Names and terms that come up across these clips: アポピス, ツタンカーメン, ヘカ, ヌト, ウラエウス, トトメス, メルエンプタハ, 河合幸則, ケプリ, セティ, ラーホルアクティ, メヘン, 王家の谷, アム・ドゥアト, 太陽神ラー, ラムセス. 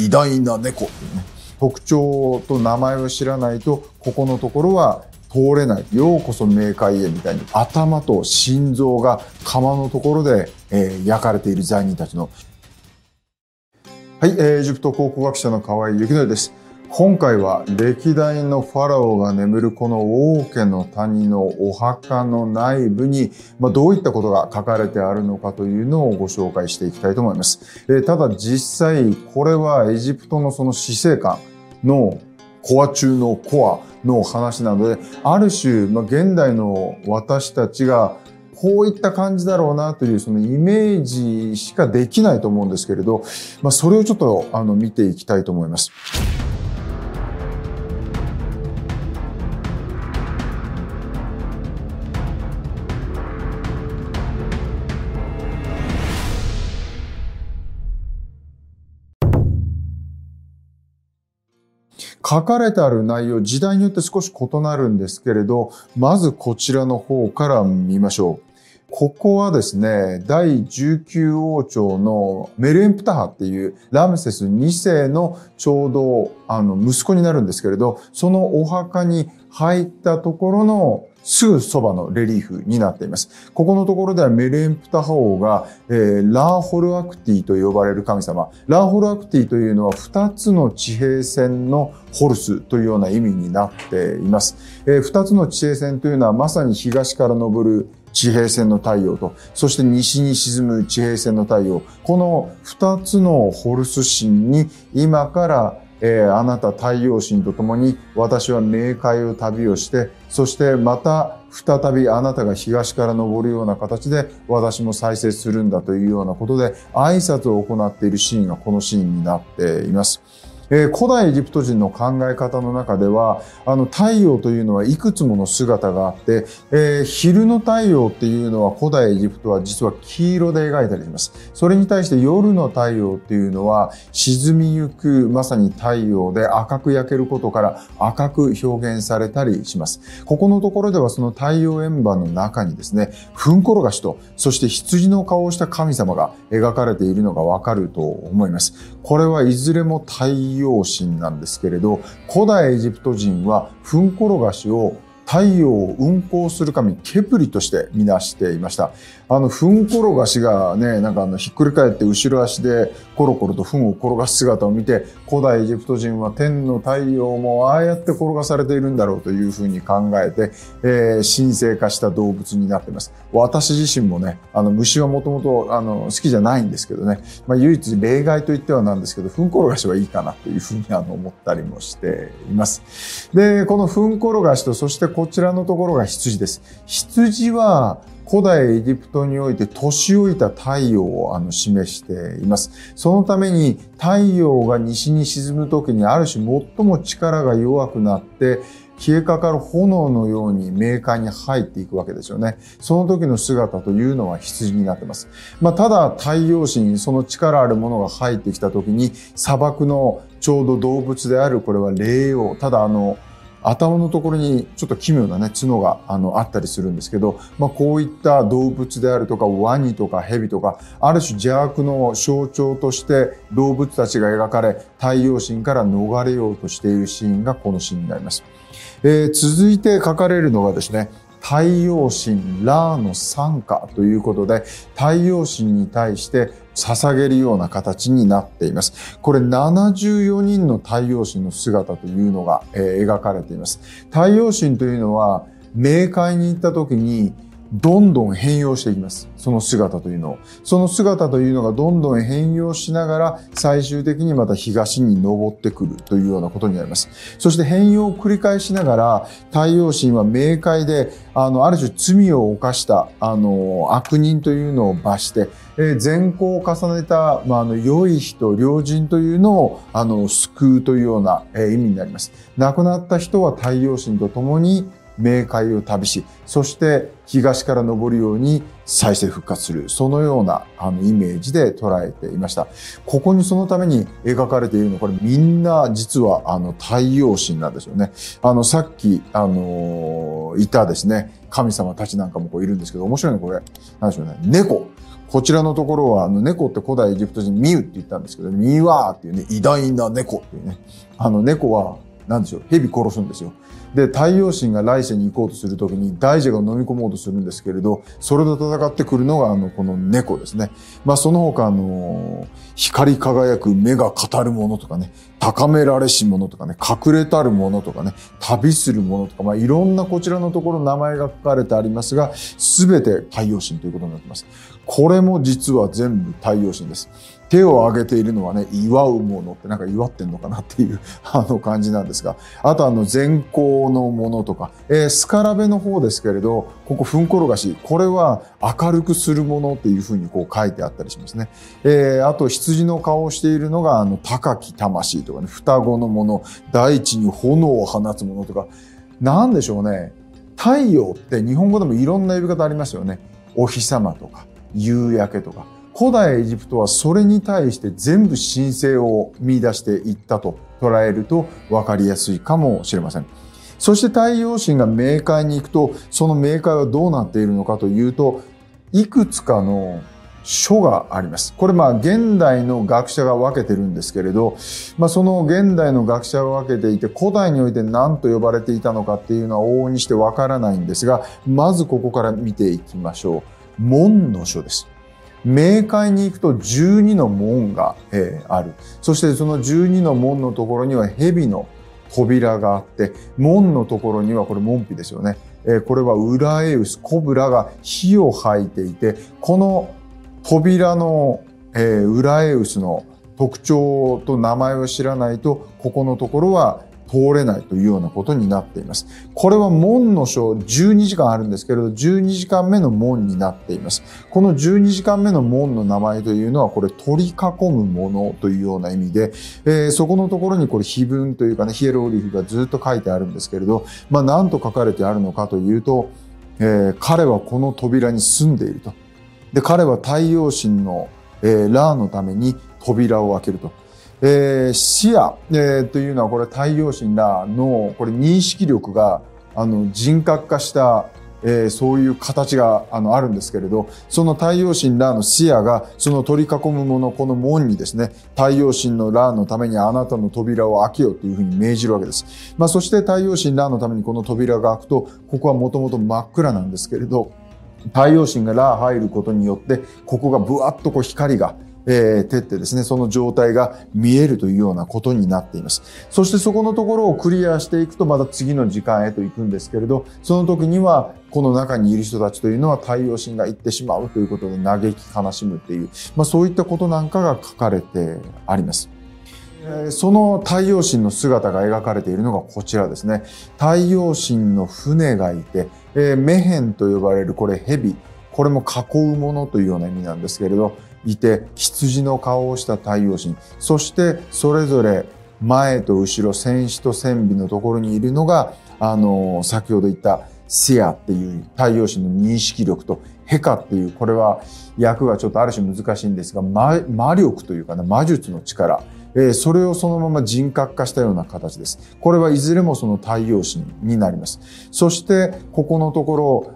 偉大な猫っていうね、特徴と名前を知らないとここのところは通れない、ようこそ冥界へみたいに頭と心臓が釜のところで、焼かれている罪人たちの。はい、エジプト考古学者の河合幸則です。今回は歴代のファラオが眠るこの王家の谷のお墓の内部に、どういったことが書かれてあるのかというのをご紹介していきたいと思います。ただ実際これはエジプトのその死生観のコア中のコアの話なので、ある種、現代の私たちがこういった感じだろうなというそのイメージしかできないと思うんですけれど、それをちょっと見ていきたいと思います。書かれてある内容、時代によって少し異なるんですけれど、まずこちらの方から見ましょう。ここはですね、第19王朝のメルエンプタハっていうラムセス2世のちょうど息子になるんですけれど、そのお墓に入ったところのすぐそばのレリーフになっています。ここのところではメルエンプタハ王が、ラーホルアクティと呼ばれる神様。ラーホルアクティというのは2つの地平線のホルスというような意味になっています。2つの地平線というのはまさに東から昇る地平線の太陽と、そして西に沈む地平線の太陽。この2つのホルス神に今からあなた太陽神と共に私は冥界を旅をして、そしてまた再びあなたが東から昇るような形で私も再生するんだというようなことで挨拶を行っているシーンがこのシーンになっています。古代エジプト人の考え方の中では、太陽というのはいくつもの姿があって、昼の太陽っていうのは古代エジプトは実は黄色で描いたりします。それに対して夜の太陽っていうのは沈みゆくまさに太陽で赤く焼けることから赤く表現されたりします。ここのところではその太陽円盤の中にですね、ふんころがしと、そして羊の顔をした神様が描かれているのがわかると思います。これはいずれも太陽神なんですけれど、古代エジプト人はフンコロガシを太陽を運行する神ケプリとしてみなしていました。フン転がしがね、ひっくり返って後ろ足でコロコロとフンを転がす姿を見て、古代エジプト人は天の太陽もああやって転がされているんだろうというふうに考えて、神聖化した動物になっています。私自身もね、虫はもともと好きじゃないんですけどね、唯一例外と言ってはなんですけど、フン転がしはいいかなというふうに思ったりもしています。で、このフン転がしと、そしてこちらのところが羊です。羊は古代エジプトにおいて年老いた太陽を示しています。そのために太陽が西に沈む時にある種最も力が弱くなって消えかかる炎のように冥界に入っていくわけですよね。その時の姿というのは羊になっています。ただ太陽神にその力あるものが入ってきた時に砂漠のちょうど動物であるこれは霊凰。ただ頭のところにちょっと奇妙なね、角があったりするんですけど、こういった動物であるとか、ワニとかヘビとか、ある種邪悪の象徴として動物たちが描かれ、太陽神から逃れようとしているシーンがこのシーンになります。続いて書かれるのがですね、太陽神ラーの賛歌ということで、太陽神に対して捧げるような形になっています。これ74人の太陽神の姿というのが描かれています。太陽神というのは冥界に行った時にどんどん変容していきます。その姿というのを。その姿というのがどんどん変容しながら最終的にまた東に昇ってくるというようなことになります。そして変容を繰り返しながら太陽神は冥界である種罪を犯した悪人というのを罰して、善行を重ねた、良い人、良人というのを救うというような、意味になります。亡くなった人は太陽神と共に冥界を旅し、そして東から昇るように再生復活する。そのようなイメージで捉えていました。ここにそのために描かれているの、これみんな実は太陽神なんですよね。さっきいたですね、神様たちなんかもいるんですけど、面白いのこれ、なんでしょうね。猫。こちらのところは、猫って古代エジプト人ミウって言ったんですけど、ミワーっていうね、偉大な猫っていうね、猫は、なんでしょう、蛇殺すんですよ。で、太陽神が来世に行こうとするときに、大蛇が飲み込もうとするんですけれど、それと戦ってくるのが、この猫ですね。まあ、その他、光り輝く目が語るものとかね、高められしものとかね、隠れたるものとかね、旅するものとか、まあ、いろんなこちらのところ名前が書かれてありますが、すべて太陽神ということになっています。これも実は全部太陽神です。手を挙げているのはね、祝うものってなんか祝ってんのかなっていう感じなんですが、あと善行のものとか、スカラベの方ですけれど、ここ、ふんころがし、これは明るくするものっていうふうにこう書いてあったりしますね。あと、羊の顔をしているのが、高き魂とかね、双子のもの、大地に炎を放つものとか、なんでしょうね、太陽って日本語でもいろんな呼び方ありますよね。お日様とか、夕焼けとか。古代エジプトはそれに対して全部神聖を見出していったと捉えると分かりやすいかもしれません。そして太陽神が冥界に行くと、その冥界はどうなっているのかというと、いくつかの書があります。これまあ現代の学者が分けてるんですけれど、まあその現代の学者が分けていて、古代において何と呼ばれていたのかっていうのは往々にして分からないんですが、まずここから見ていきましょう。門の書です。冥界に行くと12の門がある。そしてその12の門のところには蛇の扉があって、門のところにはこれ門扉ですよね。これはウラエウス、コブラが火を吐いていて、この扉のウラエウスの特徴と名前を知らないと、ここのところは通れないというようなことになっています。これは門の書12時間あるんですけれど、12時間目の門になっています。この12時間目の門の名前というのは、これ取り囲むものというような意味で、そこのところにこれ碑文というかね、ヒエログリフがずっと書いてあるんですけれど、まあ何と書かれてあるのかというと、彼はこの扉に住んでいると。で、彼は太陽神の、ラーのために扉を開けると。視野、というのはこれ太陽神らのこれ認識力が人格化した、そういう形があるんですけれど、その太陽神らの視野がその取り囲むものこの門にですね、太陽神のらのためにあなたの扉を開けよというふうに命じるわけです。まあそして太陽神らのためにこの扉が開くと、ここはもともと真っ暗なんですけれど、太陽神がら入ることによってここがブワッとこう光が照ってですね、その状態が見えるというようなことになっています。そしてそこのところをクリアしていくと、また次の時間へと行くんですけれど、その時には、この中にいる人たちというのは太陽神が行ってしまうということで嘆き悲しむっていう、まあそういったことなんかが書かれてあります。その太陽神の姿が描かれているのがこちらですね。太陽神の船がいて、メヘンと呼ばれるこれ蛇。これも囲うものというような意味なんですけれど、いて、羊の顔をした太陽神、そしてそれぞれ前と後ろ、戦士と戦備のところにいるのが、先ほど言った視野っていう太陽神の認識力と、ヘカっていう、これは役がちょっとある種難しいんですが、魔力というかね、魔術の力。それをそのまま人格化したような形です。これはいずれもその太陽神になります。そして、ここのところ、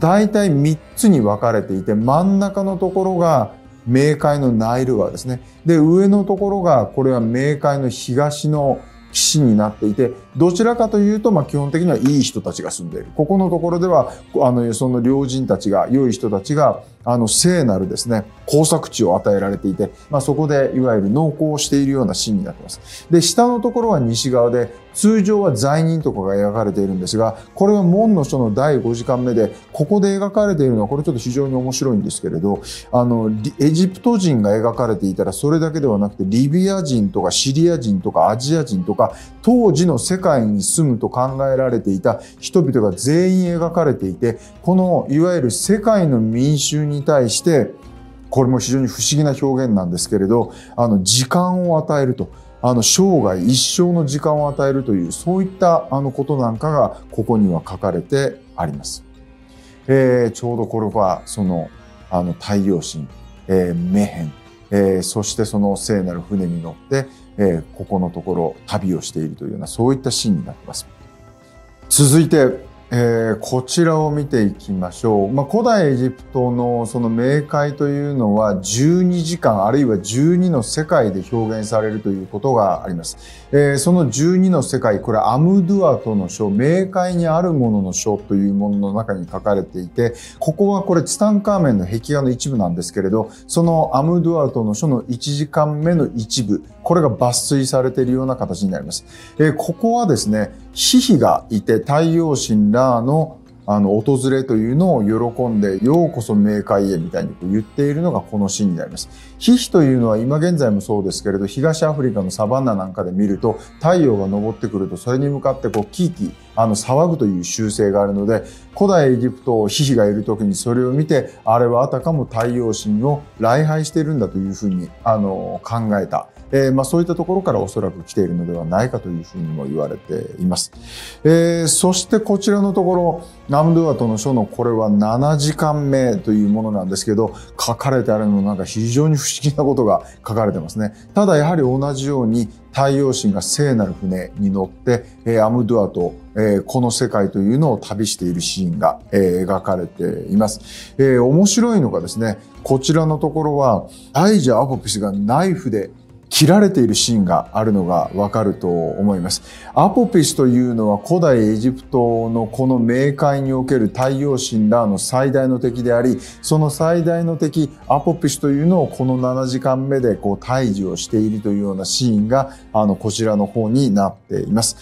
大体3つに分かれていて、真ん中のところが冥界のナイル川ですね。で、上のところが、これは冥界の東の岸になっていて、どちらかというと、まあ基本的にはいい人たちが住んでいる。ここのところでは、その良人たちが、良い人たちが、聖なるですね、耕作地を与えられていて、まあそこでいわゆる農耕をしているようなシーンになっています。で、下のところは西側で、通常は罪人とかが描かれているんですが、これは門の書の第5時間目で、ここで描かれているのは、これちょっと非常に面白いんですけれど、エジプト人が描かれていたら、それだけではなくて、リビア人とかシリア人とかアジア人とか、当時の世界に住むと考えられていた人々が全員描かれていて、この、いわゆる世界の民衆に対して、これも非常に不思議な表現なんですけれど、時間を与えると。生涯一生の時間を与えるという、そういったことなんかがここには書かれてあります。ちょうどこれはその太陽神、メヘン、そしてその聖なる船に乗って、ここのところ旅をしているというような、そういったシーンになっています。続いて、こちらを見ていきましょう。古代エジプトのその冥界というのは12時間あるいは12の世界で表現されるということがあります。その12の世界、これアムドゥアトの書、冥界にあるものの書というものの中に書かれていて、ここはこれツタンカーメンの壁画の一部なんですけれど、そのアムドゥアトの書の1時間目の一部、これが抜粋されているような形になります。ここはですね、ヒヒがいて太陽神ラーの訪れというのを喜んで、ようこそ冥界へみたいに言っているのがこのシーンになります。ヒヒというのは今現在もそうですけれど、東アフリカのサバンナなんかで見ると、太陽が昇ってくるとそれに向かってこうキーキー騒ぐという習性があるので、古代エジプトをヒヒがいる時にそれを見て、あれはあたかも太陽神を礼拝しているんだというふうに考えた。そういったところからおそらく来ているのではないかというふうにも言われています。そしてこちらのところ、アムドゥアトの書のこれは7時間目というものなんですけど、書かれてあるのなんか非常に不思議なことが書かれてますね。ただやはり同じように太陽神が聖なる船に乗って、アムドゥアト、この世界というのを旅しているシーンが、描かれています。面白いのがですね、こちらのところはアイジャ・アポピスがナイフで切られているシーンがあるのがわかると思います。アポピスというのは古代エジプトのこの冥界における太陽神ラーの最大の敵であり、その最大の敵アポピスというのをこの7時間目でこう退治をしているというようなシーンがこちらの方になっています。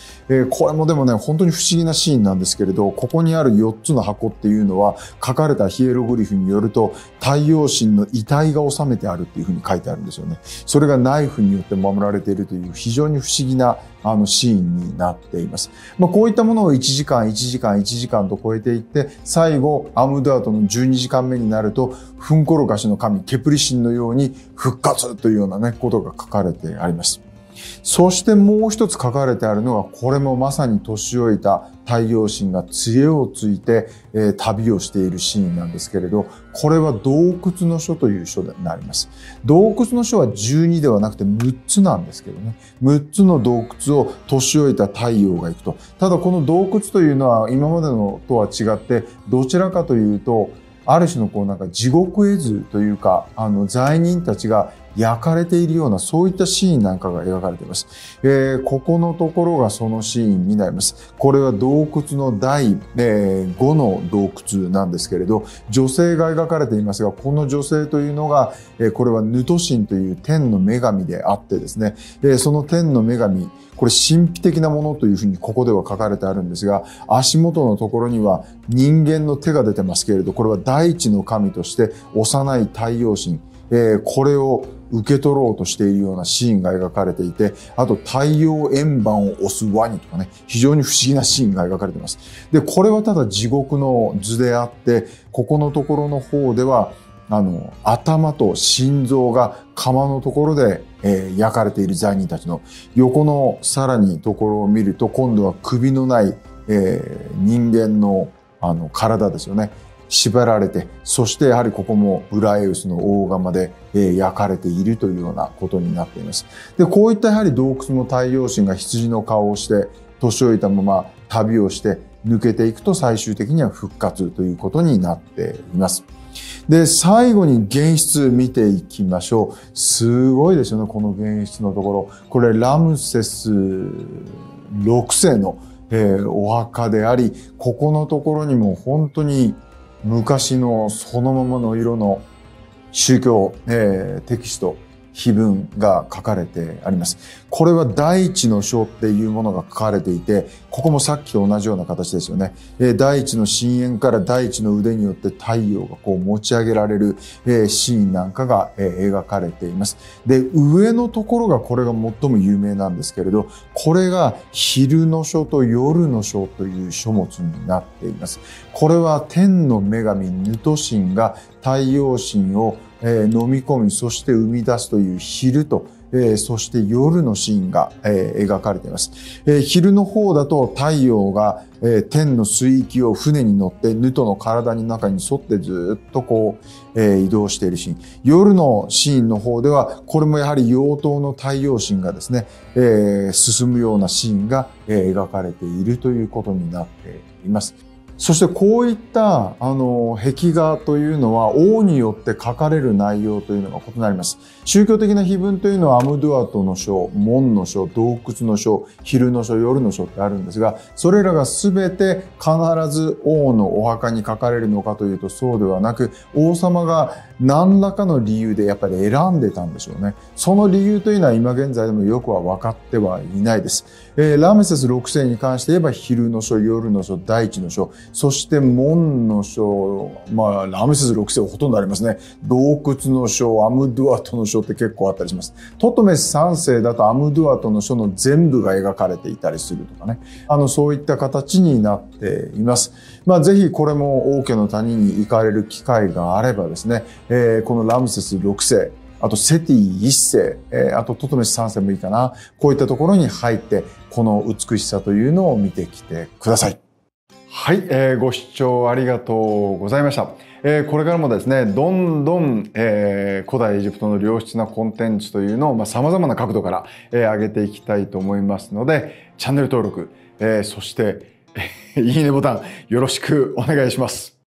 これもでもね、本当に不思議なシーンなんですけれど、ここにある4つの箱っていうのは書かれたヒエログリフによると、太陽神の遺体が収めてあるっていうふうに書いてあるんですよね。それがナイフによって守られているという非常に不思議なシーンになっています。こういったものを1時間、1時間、1時間と超えていって、最後、アムドゥアトの12時間目になると、フンコロカシの神、ケプリ神のように復活というようなね、ことが書かれてあります。そしてもう一つ書かれてあるのが、これもまさに年老いた太陽神が杖をついて、旅をしているシーンなんですけれど、これは洞窟の書という書になります。洞窟の書は12ではなくて6つなんですけどね。6つの洞窟を年老いた太陽が行くと。ただこの洞窟というのは今までのとは違って、どちらかというと、ある種のこうなんか地獄絵図というか、罪人たちが焼かれているような、そういったシーンなんかが描かれています。ここのところがそのシーンになります。これは洞窟の第5の洞窟なんですけれど、女性が描かれていますが、この女性というのが、これはヌト神という天の女神であってですね、その天の女神、これ神秘的なものというふうにここでは書かれてあるんですが、足元のところには人間の手が出てますけれど、これは大地の神として幼い太陽神、これを受け取ろうとしているようなシーンが描かれていて、あと太陽円盤を押すワニとかね、非常に不思議なシーンが描かれています。で、これはただ地獄の図であって、ここのところの方では、頭と心臓が釜のところで、焼かれている罪人たちの横のさらにところを見ると、今度は首のない、人間の、体ですよね。縛られて、そしてやはりここもブラエウスの大釜で焼かれているというようなことになっています。で、こういったやはり洞窟の太陽神が羊の顔をして、年老いたまま旅をして抜けていくと最終的には復活ということになっています。で、最後に玄室見ていきましょう。すごいですよね、この玄室のところ。これラムセス6世のお墓であり、ここのところにも本当に昔のそのままの色の宗教、テキスト、碑文が書かれてあります。これは大地の書っていうものが書かれていて、ここもさっきと同じような形ですよね。大地の深淵から大地の腕によって太陽がこう持ち上げられる、シーンなんかが、描かれています。で、上のところがこれが最も有名なんですけれど、これが昼の書と夜の書という書物になっています。これは天の女神ヌト神が太陽神を飲み込み、そして生み出すという昼と、そして夜のシーンが、描かれています。昼の方だと太陽が、天の水域を船に乗ってヌトの体の中に沿ってずっとこう、移動しているシーン。夜のシーンの方では、これもやはり陽灯の太陽神がですね、進むようなシーンが、描かれているということになっています。そしてこういった壁画というのは王によって書かれる内容というのが異なります。宗教的な碑文というのはアムドゥアトの書、門の書、洞窟の書、昼の書、夜の書ってあるんですが、それらが全て必ず王のお墓に書かれるのかというとそうではなく、王様が何らかの理由でやっぱり選んでたんでしょうね。その理由というのは今現在でもよくは分かってはいないです。ラメセス6世に関して言えば昼の書、夜の書、大地の書、そして門の書、ラメセス6世はほとんどありますね。洞窟の書、アムドゥアトの書って結構あったりします。トトメス3世だとアムドゥアトの書の全部が描かれていたりするとかね。そういった形になっています。ぜひこれも王家の谷に行かれる機会があればですね、このラムセス6世、あとセティ1世、あとトトメス3世もいいかな。こういったところに入って、この美しさというのを見てきてください。はい、ご視聴ありがとうございました。これからもですね、どんどん、古代エジプトの良質なコンテンツというのを、様々な角度から、上げていきたいと思いますので、チャンネル登録、そして、いいねボタンよろしくお願いします。